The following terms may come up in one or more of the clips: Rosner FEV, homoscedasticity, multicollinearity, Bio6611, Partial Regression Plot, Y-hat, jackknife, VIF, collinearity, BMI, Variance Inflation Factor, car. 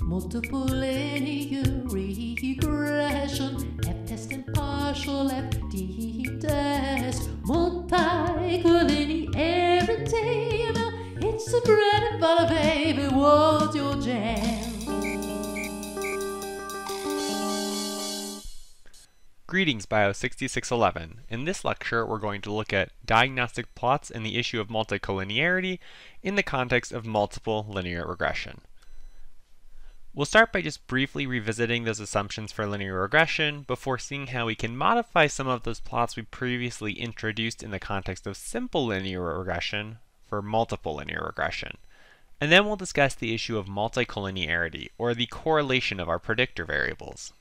Multiple linear regression, F test and partial FD test, multicollinearity. It's a bread and butter, baby, what's your jam? Greetings, Bio6611. In this lecture, we're going to look at diagnostic plots and the issue of multicollinearity in the context of multiple linear regression. We'll start by just briefly revisiting those assumptions for linear regression before seeing how we can modify some of those plots we previously introduced in the context of simple linear regression for multiple linear regression. And then we'll discuss the issue of multicollinearity, or the correlation of our predictor variables.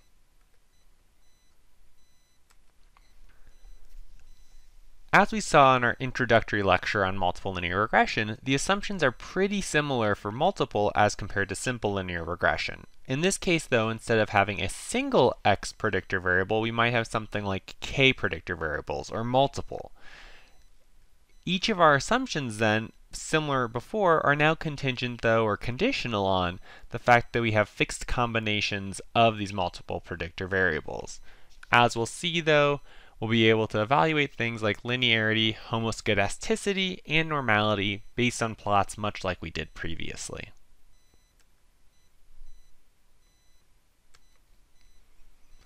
As we saw in our introductory lecture on multiple linear regression, the assumptions are pretty similar for multiple as compared to simple linear regression. In this case, though, instead of having a single X predictor variable, we might have something like K predictor variables, or multiple. Each of our assumptions, then, similar before, are now contingent, though, or conditional on the fact that we have fixed combinations of these multiple predictor variables. As we'll see, though, we'll be able to evaluate things like linearity, homoscedasticity, and normality based on plots much like we did previously.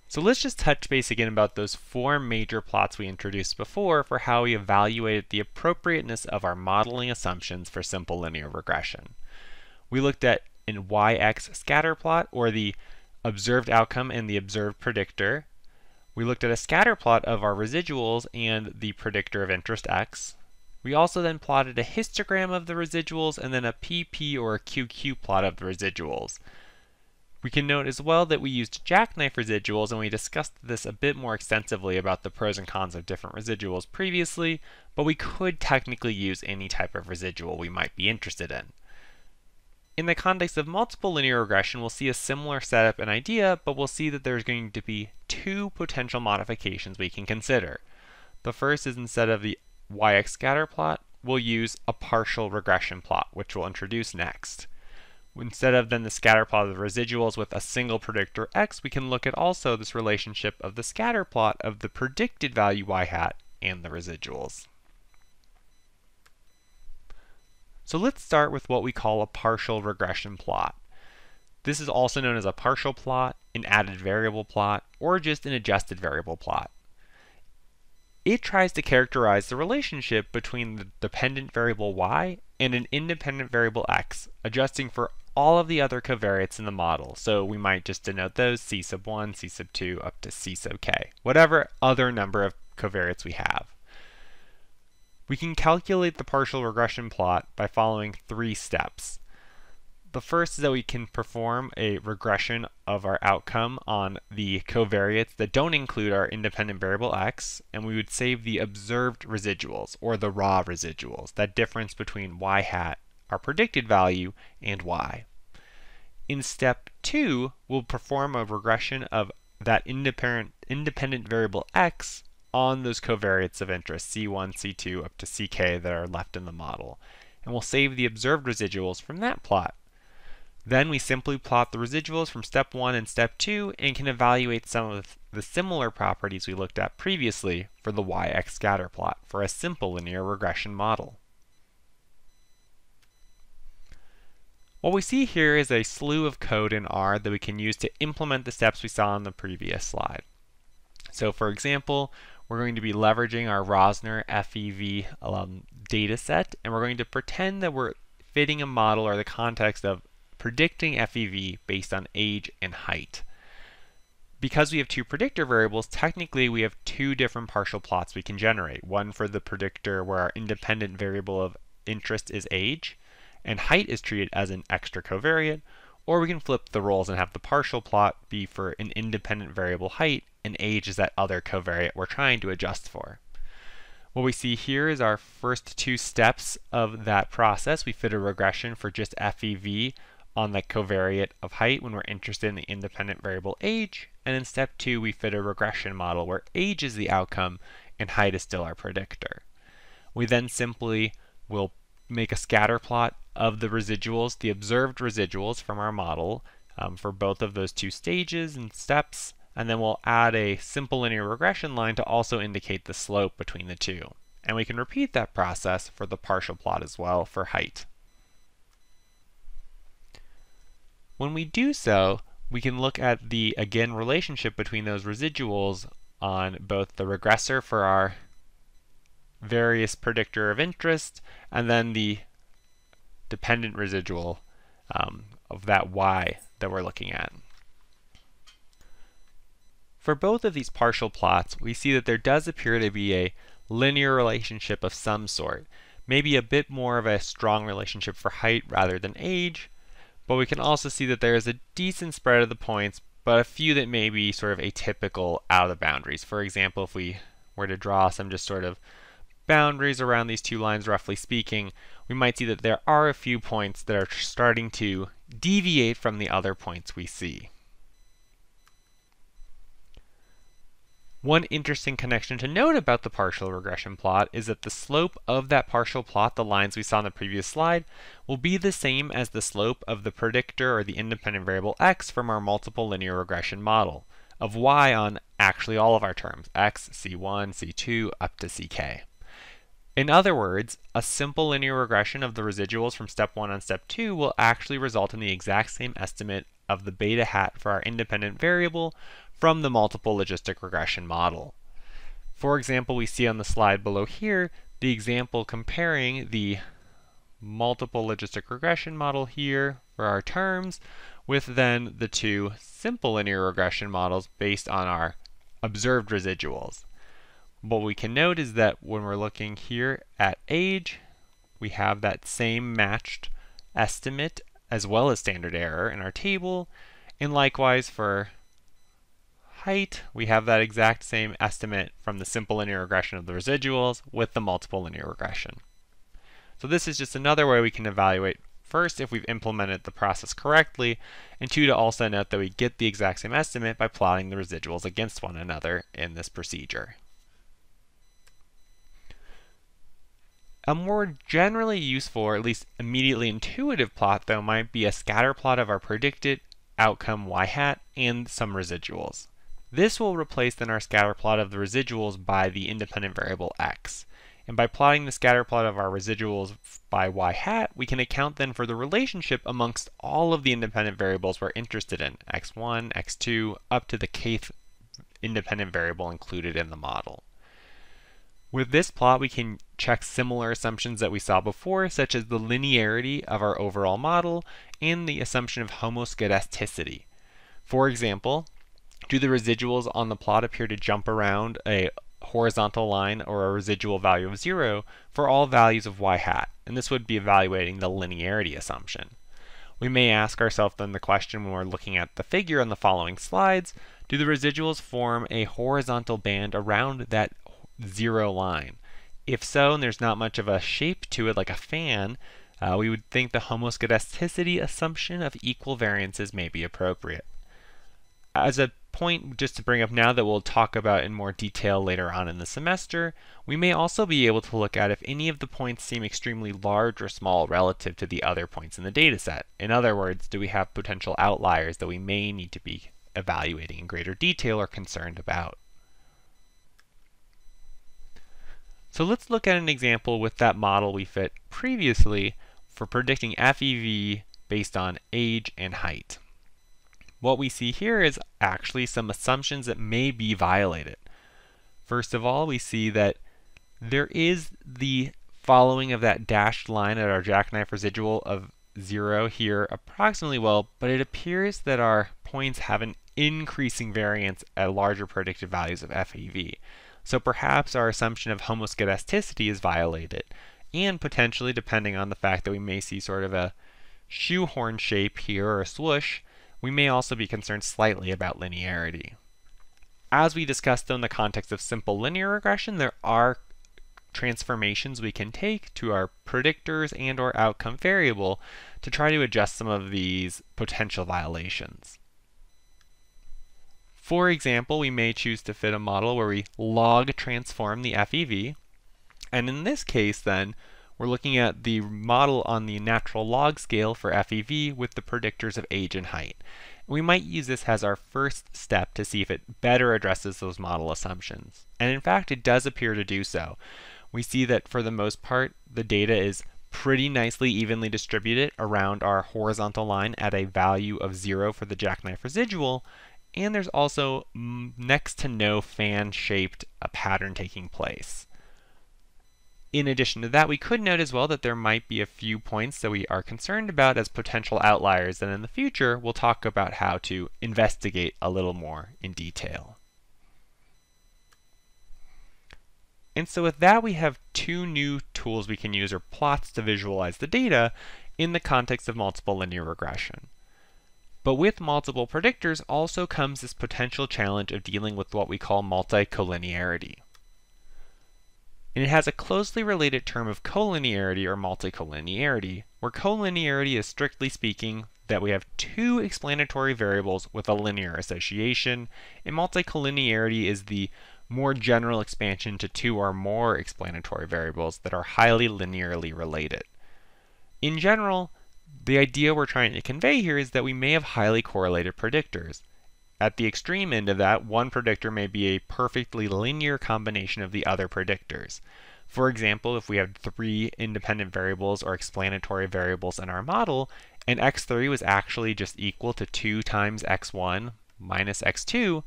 So let's just touch base again about those four major plots we introduced before for how we evaluated the appropriateness of our modeling assumptions for simple linear regression. We looked at an YX scatter plot, or the observed outcome and the observed predictor. We looked at a scatter plot of our residuals and the predictor of interest X. We also then plotted a histogram of the residuals and then a PP or a QQ plot of the residuals. We can note as well that we used jackknife residuals, and we discussed this a bit more extensively about the pros and cons of different residuals previously, but we could technically use any type of residual we might be interested in. In the context of multiple linear regression, we'll see a similar setup and idea, but we'll see that there's going to be two potential modifications we can consider. The first is, instead of the YX scatter plot, we'll use a partial regression plot, which we'll introduce next. Instead of then the scatter plot of the residuals with a single predictor X, we can look at also this relationship of the scatter plot of the predicted value Y hat and the residuals. So let's start with what we call a partial regression plot. This is also known as a partial plot, an added variable plot, or just an adjusted variable plot. It tries to characterize the relationship between the dependent variable Y and an independent variable X, adjusting for all of the other covariates in the model. So we might just denote those C sub 1, C sub 2, up to C sub K, whatever other number of covariates we have. We can calculate the partial regression plot by following three steps. The first is that we can perform a regression of our outcome on the covariates that don't include our independent variable X, and we would save the observed residuals, or the raw residuals, that difference between Y hat, our predicted value, and Y. In step two, we'll perform a regression of that independent variable X on those covariates of interest, C1, C2, up to CK, that are left in the model. And we'll save the observed residuals from that plot. Then we simply plot the residuals from step 1 and step 2 and can evaluate some of the similar properties we looked at previously for the YX scatter plot for a simple linear regression model. What we see here is a slew of code in R that we can use to implement the steps we saw in the previous slide. So for example, we're going to be leveraging our Rosner FEV dataset, and we're going to pretend that we're fitting a model or the context of predicting FEV based on age and height. Because we have two predictor variables, technically we have two different partial plots we can generate. One for the predictor where our independent variable of interest is age, and height is treated as an extra covariate, or we can flip the roles and have the partial plot be for an independent variable height, and age is that other covariate we're trying to adjust for. What we see here is our first two steps of that process. We fit a regression for just FEV on the covariate of height when we're interested in the independent variable age, and in step two we fit a regression model where age is the outcome and height is still our predictor. We then simply will make a scatter plot of the residuals, the observed residuals from our model for both of those two stages and steps, and then we'll add a simple linear regression line to also indicate the slope between the two. And we can repeat that process for the partial plot as well for height. When we do so, we can look at the, again, relationship between those residuals on both the regressor for our various predictor of interest, and then the dependent residual of that y that we're looking at. For both of these partial plots, we see that there does appear to be a linear relationship of some sort, maybe a bit more of a strong relationship for height rather than age, but we can also see that there is a decent spread of the points, but a few that may be sort of atypical out of the boundaries. For example, if we were to draw some just sort of boundaries around these two lines, roughly speaking, we might see that there are a few points that are starting to deviate from the other points we see. One interesting connection to note about the partial regression plot is that the slope of that partial plot, the lines we saw in the previous slide, will be the same as the slope of the predictor or the independent variable x from our multiple linear regression model, of y on actually all of our terms, x, c1, c2, up to ck. In other words, a simple linear regression of the residuals from step 1 on step 2 will actually result in the exact same estimate of the beta hat for our independent variable from the multiple logistic regression model. For example, we see on the slide below here the example comparing the multiple logistic regression model here for our terms with then the two simple linear regression models based on our observed residuals. What we can note is that when we're looking here at age, we have that same matched estimate as well as standard error in our table, and likewise for height, we have that exact same estimate from the simple linear regression of the residuals with the multiple linear regression. So this is just another way we can evaluate, first, if we've implemented the process correctly, and two, to also note that we get the exact same estimate by plotting the residuals against one another in this procedure. A more generally useful, or at least immediately intuitive plot, though, might be a scatter plot of our predicted outcome y hat and some residuals. This will replace then our scatter plot of the residuals by the independent variable x. And by plotting the scatter plot of our residuals by y hat, we can account then for the relationship amongst all of the independent variables we're interested in, x1, x2, up to the kth independent variable included in the model. With this plot, we can check similar assumptions that we saw before, such as the linearity of our overall model and the assumption of homoscedasticity. For example, do the residuals on the plot appear to jump around a horizontal line or a residual value of 0 for all values of y hat? And this would be evaluating the linearity assumption. We may ask ourselves then the question, when we're looking at the figure on the following slides, do the residuals form a horizontal band around that 0 line? If so, and there's not much of a shape to it like a fan, we would think the homoscedasticity assumption of equal variances may be appropriate. As a point just to bring up now that we'll talk about in more detail later on in the semester, we may also be able to look at if any of the points seem extremely large or small relative to the other points in the data set. In other words, do we have potential outliers that we may need to be evaluating in greater detail or concerned about? So let's look at an example with that model we fit previously for predicting FEV based on age and height. What we see here is actually some assumptions that may be violated. First of all, we see that there is the following of that dashed line at our jackknife residual of 0 here approximately well, but it appears that our points have an increasing variance at larger predicted values of FEV. So perhaps our assumption of homoscedasticity is violated, and potentially, depending on the fact that we may see sort of a shoehorn shape here or a swoosh, we may also be concerned slightly about linearity. As we discussed though in the context of simple linear regression, there are transformations we can take to our predictors and or outcome variable to try to adjust some of these potential violations. For example, we may choose to fit a model where we log transform the FEV, and in this case then, We're looking at the model on the natural log scale for FEV with the predictors of age and height. We might use this as our first step to see if it better addresses those model assumptions. And in fact, it does appear to do so. We see that for the most part, the data is pretty nicely evenly distributed around our horizontal line at a value of 0 for the jackknife residual, and there's also next to no fan-shaped pattern taking place. In addition to that, we could note as well that there might be a few points that we are concerned about as potential outliers, and in the future we'll talk about how to investigate a little more in detail. And so with that, we have two new tools we can use, or plots, to visualize the data in the context of multiple linear regression. But with multiple predictors also comes this potential challenge of dealing with what we call multicollinearity. And it has a closely related term of collinearity or multicollinearity, where collinearity is strictly speaking that we have two explanatory variables with a linear association, and multicollinearity is the more general expansion to two or more explanatory variables that are highly linearly related. In general, the idea we're trying to convey here is that we may have highly correlated predictors. At the extreme end of that, one predictor may be a perfectly linear combination of the other predictors. For example, if we have three independent variables or explanatory variables in our model, and x3 was actually just equal to 2 times x1 minus x2,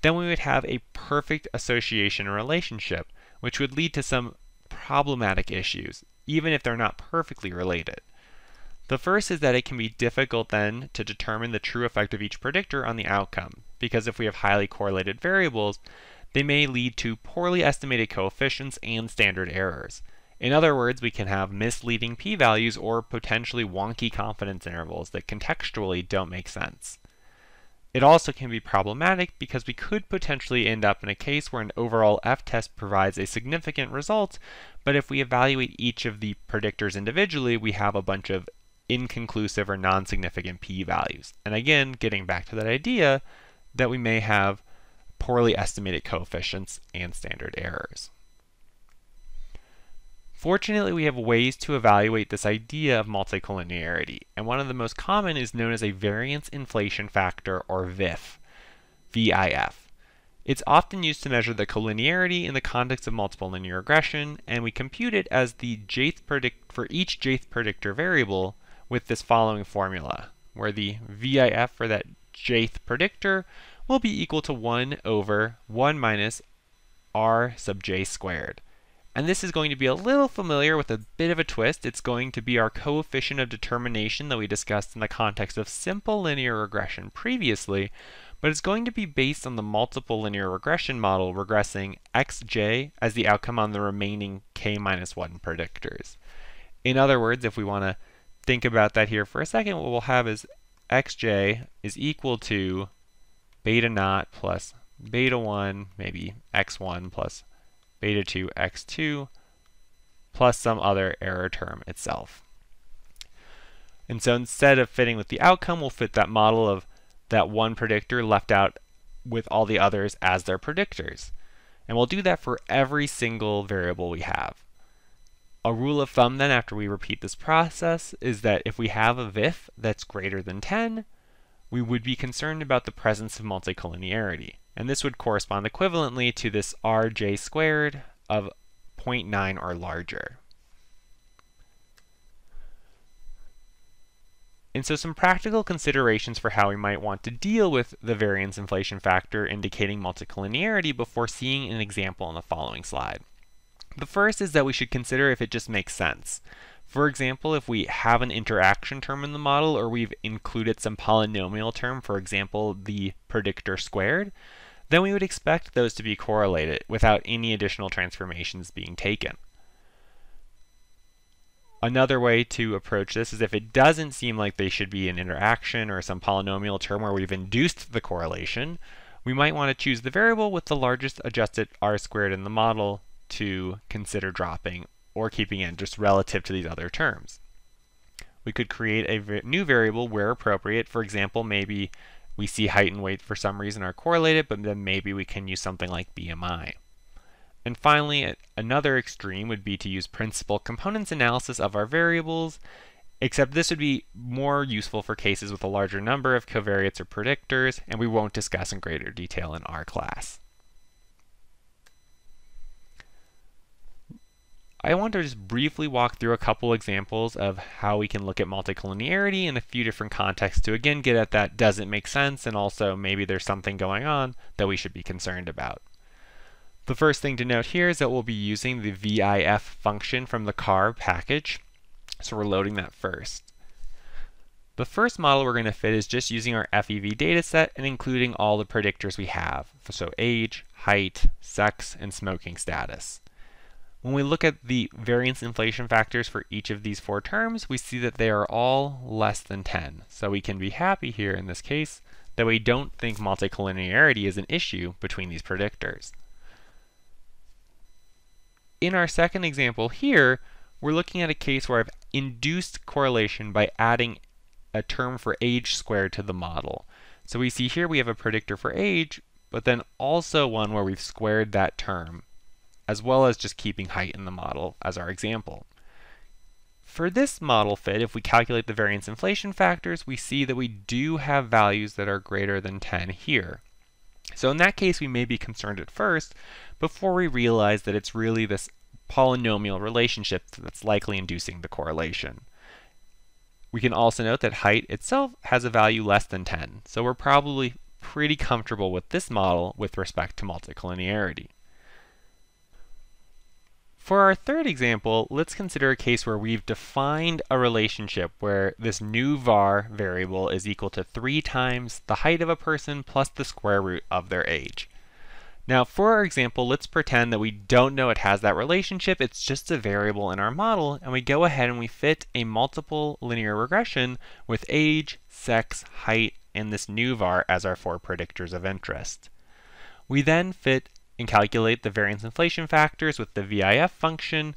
then we would have a perfect association relationship, which would lead to some problematic issues, even if they're not perfectly related. The first is that it can be difficult then to determine the true effect of each predictor on the outcome, because if we have highly correlated variables, they may lead to poorly estimated coefficients and standard errors. In other words, we can have misleading p-values or potentially wonky confidence intervals that contextually don't make sense. It also can be problematic because we could potentially end up in a case where an overall F-test provides a significant result, but if we evaluate each of the predictors individually, we have a bunch of inconclusive or non-significant p-values. And again, getting back to that idea that we may have poorly estimated coefficients and standard errors. Fortunately, we have ways to evaluate this idea of multicollinearity, and one of the most common is known as a variance inflation factor, or VIF. It's often used to measure the collinearity in the context of multiple linear regression, and we compute it as the jth predict for each jth predictor variable with this following formula, where the VIF for that jth predictor will be equal to 1 over 1 minus r sub j squared. And this is going to be a little familiar with a bit of a twist. It's going to be our coefficient of determination that we discussed in the context of simple linear regression previously, but it's going to be based on the multiple linear regression model regressing xj as the outcome on the remaining k-1 predictors. In other words, if we want to think about that here for a second, what we'll have is xj is equal to beta naught plus beta 1, maybe x1 plus beta 2 x2 plus some other error term itself. And so instead of fitting with the outcome, we'll fit that model of that one predictor left out with all the others as their predictors. And we'll do that for every single variable we have. A rule of thumb then, after we repeat this process, is that if we have a VIF that's greater than 10, we would be concerned about the presence of multicollinearity. And this would correspond equivalently to this rj squared of 0.9 or larger. And so some practical considerations for how we might want to deal with the variance inflation factor indicating multicollinearity before seeing an example on the following slide. The first is that we should consider if it just makes sense. For example, if we have an interaction term in the model, or we've included some polynomial term, for example, the predictor squared, then we would expect those to be correlated without any additional transformations being taken. Another way to approach this is if it doesn't seem like they should be an interaction or some polynomial term where we've induced the correlation, we might want to choose the variable with the largest adjusted r squared in the model to consider dropping or keeping in just relative to these other terms. We could create a new variable where appropriate. For example, maybe we see height and weight for some reason are correlated, but then maybe we can use something like BMI. And finally, another extreme would be to use principal components analysis of our variables, except this would be more useful for cases with a larger number of covariates or predictors, and we won't discuss in greater detail in our class. I want to just briefly walk through a couple examples of how we can look at multicollinearity in a few different contexts to again get at that does it make sense, and also maybe there's something going on that we should be concerned about. The first thing to note here is that we'll be using the VIF function from the car package, so we're loading that first. The first model we're going to fit is just using our FEV dataset and including all the predictors we have, so age, height, sex, and smoking status. When we look at the variance inflation factors for each of these four terms, we see that they are all less than 10. So we can be happy here in this case that we don't think multicollinearity is an issue between these predictors. In our second example here, we're looking at a case where I've induced correlation by adding a term for age squared to the model. So we see here we have a predictor for age, but then also one where we've squared that term, as well as just keeping height in the model as our example. For this model fit, if we calculate the variance inflation factors, we see that we do have values that are greater than 10 here. So in that case, we may be concerned at first before we realize that it's really this polynomial relationship that's likely inducing the correlation. We can also note that height itself has a value less than 10, so we're probably pretty comfortable with this model with respect to multicollinearity. For our third example, let's consider a case where we've defined a relationship where this new var variable is equal to 3 times the height of a person plus the square root of their age. Now for our example, let's pretend that we don't know it has that relationship, it's just a variable in our model, and we go ahead and we fit a multiple linear regression with age, sex, height, and this new var as our 4 predictors of interest. We then fit and calculate the variance inflation factors with the VIF function,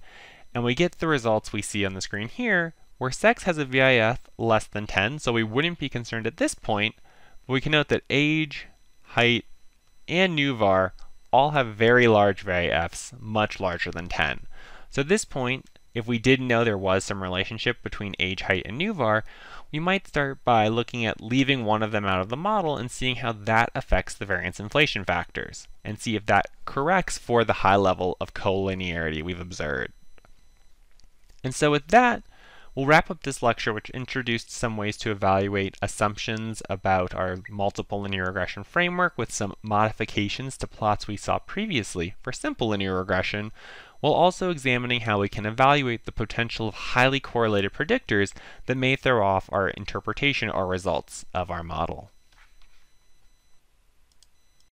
and we get the results we see on the screen here, where sex has a VIF less than 10, so we wouldn't be concerned at this point, but we can note that age, height, and new var all have very large VIFs, much larger than 10. So at this point, if we didn't know there was some relationship between age, height, and new var, we might start by looking at leaving one of them out of the model and seeing how that affects the variance inflation factors, and see if that corrects for the high level of collinearity we've observed. And so with that, we'll wrap up this lecture, which introduced some ways to evaluate assumptions about our multiple linear regression framework with some modifications to plots we saw previously for simple linear regression, while also examining how we can evaluate the potential of highly correlated predictors that may throw off our interpretation or results of our model.